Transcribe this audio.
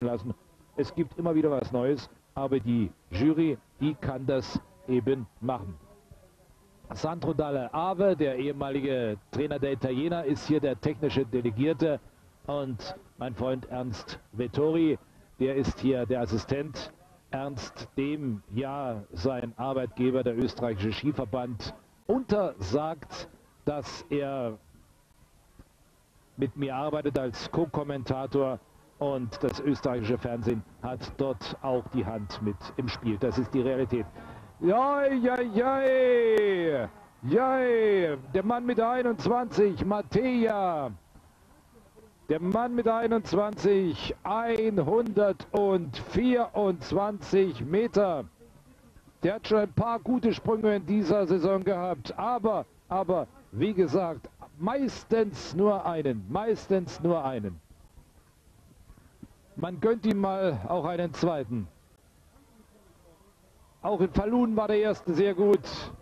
lassen. Es gibt immer wieder was Neues, aber die Jury, die kann das eben machen. Sandro Dalle Ave, der ehemalige Trainer der Italiener, ist hier der technische Delegierte. Und mein Freund Ernst Vettori, der ist hier der Assistent. Ernst, dem ja sein Arbeitgeber, der Österreichische Skiverband, untersagt, dass er mit mir arbeitet als Co-Kommentator, und das österreichische Fernsehen hat dort auch die Hand mit im Spiel. Das ist die Realität. Joi, joi, joi. Joi. Der Mann mit 21, Mateja. Der Mann mit 21, 124 Meter. Der hat schon ein paar gute Sprünge in dieser Saison gehabt. Aber, wie gesagt, meistens nur einen. Meistens nur einen. Man gönnt ihm mal auch einen zweiten. Auch in Falun war der erste sehr gut.